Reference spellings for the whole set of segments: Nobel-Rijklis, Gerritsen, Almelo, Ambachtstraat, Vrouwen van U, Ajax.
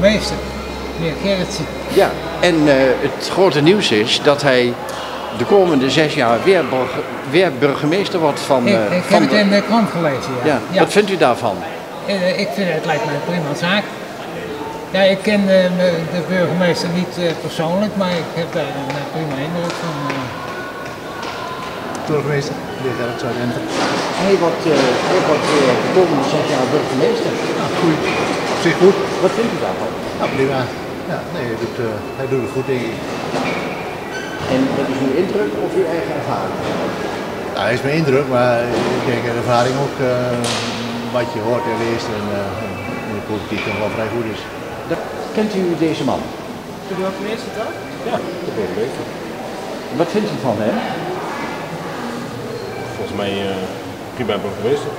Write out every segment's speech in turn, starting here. de meester, meneer Gerritsen. Ja, en het grote nieuws is dat hij de komende 6 jaar weer burgemeester wordt van... ik heb het in de krant gelezen, ja. Ja. Wat vindt u daarvan? Ik vind het lijkt mij een prima zaak. Ja, ik ken de burgemeester niet persoonlijk, maar ik heb daar een prima indruk van. Burgemeester, meneer Gerritsen. Hij wordt de komende 6 jaar burgemeester. Nou, goed. Op zich goed. Wat vindt u daarvan? Nou, prima. Ja, nee, hij doet het goed, denk ik. En wat is uw indruk of uw eigen ervaring? Nou, hij is mijn indruk, maar ik denk de ervaring ook wat je hoort en leest en de politiek toch wel vrij goed is. Kent u deze man? Kunt u wat meer vertellen? Ja, dat ben ik leuk. Wat vindt u van hem? Volgens mij prima burgemeester.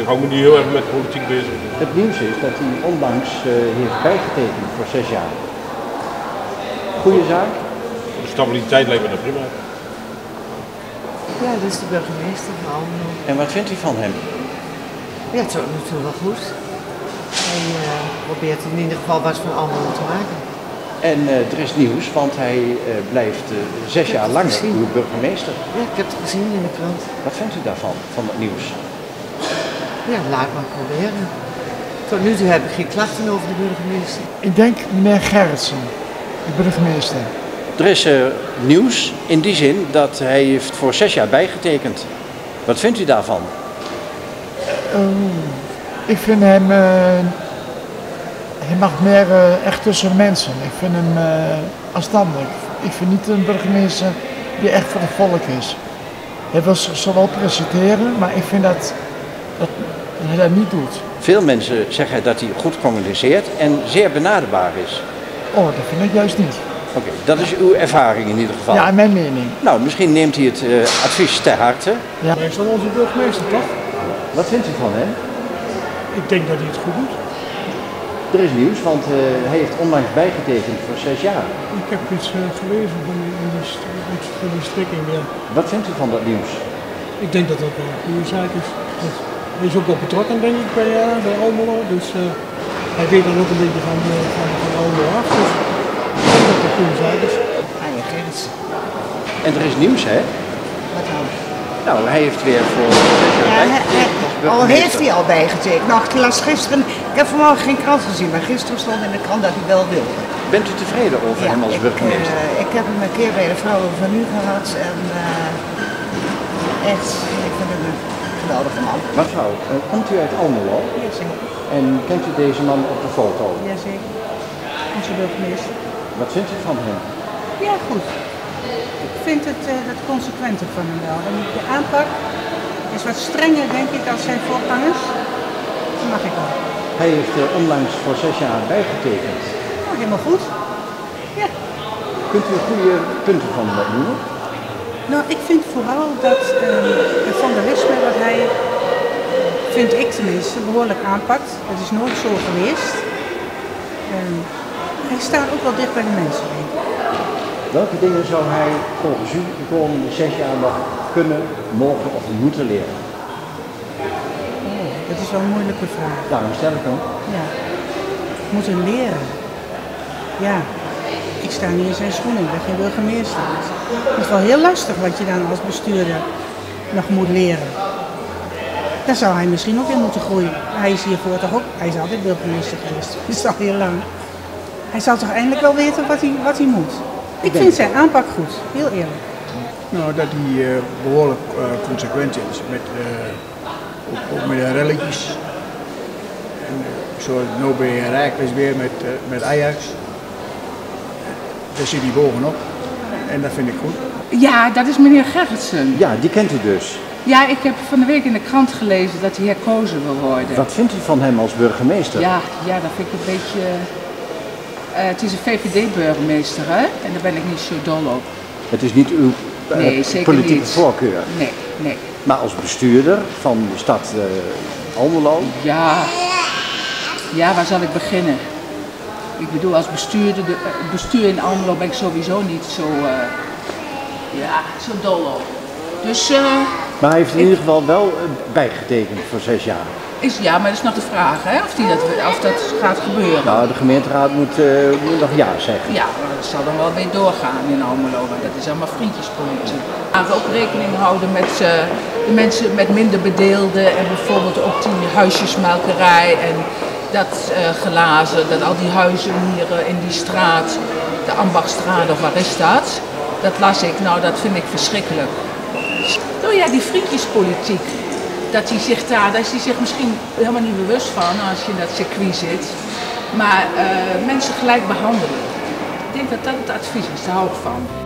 Ik hou me niet heel erg met politiek bezig. Het nieuws is dat hij onlangs heeft bijgetekend voor 6 jaar. Goeie zaak. De stabiliteit lijkt me dat prima. Ja, dat is de burgemeester van Almelo. En wat vindt u van hem? Ja, het is ook natuurlijk wel goed. Hij probeert in ieder geval wat van Almelo te maken. En er is nieuws, want hij blijft 6 jaar langer uw burgemeester. Ja, ik heb het gezien in de krant. Wat vindt u daarvan, van dat nieuws? Ja, laat maar proberen. Tot nu toe heb ik geen klachten over de burgemeester. Ik denk meneer Gerritsen, de burgemeester. Er is nieuws in die zin dat hij heeft voor 6 jaar bijgetekend. Wat vindt u daarvan? Ik vind hem... hij mag meer echt tussen mensen. Ik vind hem afstandelijk. Ik vind niet een burgemeester die echt voor het volk is. Hij wil zowel presenteren, maar ik vind dat hij dat niet doet. Veel mensen zeggen dat hij goed communiceert en zeer benaderbaar is. Oh, dat vind ik juist niet. Oké, dat is uw ervaring in ieder geval. Ja, mijn mening. Nou, misschien neemt hij het advies ter harte. Ja. Hij is dan onze burgemeester, toch? Wat vindt u van hem? Ik denk dat hij het goed doet. Er is nieuws, want hij heeft onlangs bijgetekend voor 6 jaar. Ik heb iets gelezen van die strikking, ja. Wat vindt u van dat nieuws? Ik denk dat dat een goede zaak is. Hij is ook wel betrokken, denk ik, bij Almelo. Dus hij weet dan ook een beetje van Almelo af. Dus ik denk dat dat een goede zaak is. En er is nieuws, hè? Wat dan? Nou, hij heeft weer voor 6 jaar bijgetekend. Al heeft hij al bijgetekend. Nou, ik las gisteren, ik heb vanmorgen geen krant gezien, maar gisteren stond in de krant dat hij wel wilde. Bent u tevreden over hem als burgemeester? Ik heb hem een keer bij de Vrouwen van U gehad en echt, ik vind hem een geweldige man. Mevrouw, komt u uit Almelo? Ja, zeker. En kent u deze man op de foto? Ja, zeker. Onze burgemeester. Wat vindt u van hem? Ja, goed. Ik vind het consequente van hem wel. En de aanpak is wat strenger, denk ik, dan zijn voorgangers. Dat mag ik wel. Hij heeft onlangs voor 6 jaar bijgetekend. Oh, helemaal goed. Ja. Kunt u goede punten van hem noemen? Nou, ik vind vooral dat het vandalisme wat hij, vind ik tenminste, behoorlijk aanpakt. Dat is nooit zo geweest. Hij staat ook wel dicht bij de mensen, denk ik. Welke dingen zou hij volgens u de komende 6 jaar nog kunnen, mogen of moeten leren? Oh, dat is wel een moeilijke vraag. Daarom stel ik hem. Ja. Moeten leren. Ja. Ik sta niet in zijn schoenen, ik ben geen burgemeester. Het is wel heel lastig wat je dan als bestuurder nog moet leren. Daar zou hij misschien ook in moeten groeien. Hij is hiervoor toch ook, hij is altijd burgemeester geweest. Dat is al heel lang. Hij zou toch eindelijk wel weten wat hij moet. Ik vind zijn aanpak goed, heel eerlijk. Nou, dat hij behoorlijk consequent is, met, ook met de relletjes. En, zoals Nobel-Rijklis weer met Ajax. Daar zit hij bovenop en dat vind ik goed. Ja, dat is meneer Gerritsen. Ja, die kent u dus. Ja, ik heb van de week in de krant gelezen dat hij herkozen wil worden. Wat vindt u van hem als burgemeester? Ja, dat vind ik een beetje... het is een VVD-burgemeester, hè? En daar ben ik niet zo dol op. Het is niet uw politieke voorkeur? Nee. Maar als bestuurder van de stad Almelo? Ja, waar zal ik beginnen? Ik bedoel, als bestuurder, bestuur in Almelo ben ik sowieso niet zo, zo dol op. Dus Maar hij heeft in ieder geval wel bijgetekend voor 6 jaar. Ja, maar dat is nog de vraag, hè? Of dat gaat gebeuren. Nou, de gemeenteraad moet nog ja zeggen. Ja, maar dat zal dan wel weer doorgaan in Almelo, want dat is allemaal vriendjespolitiek. Maar we ook rekening houden met de mensen, met minder bedeelden en bijvoorbeeld ook die huisjesmelkerij en dat glazen, dat al die huizen hier in die straat, de Ambachtstraat of waar is dat? Dat las ik, nou dat vind ik verschrikkelijk. Nou ja, die vriendjespolitiek. Dat hij zich daar, daar is hij zich misschien helemaal niet bewust van als je in dat circuit zit. Maar mensen gelijk behandelen. Ik denk dat dat het advies is, daar hou ik van.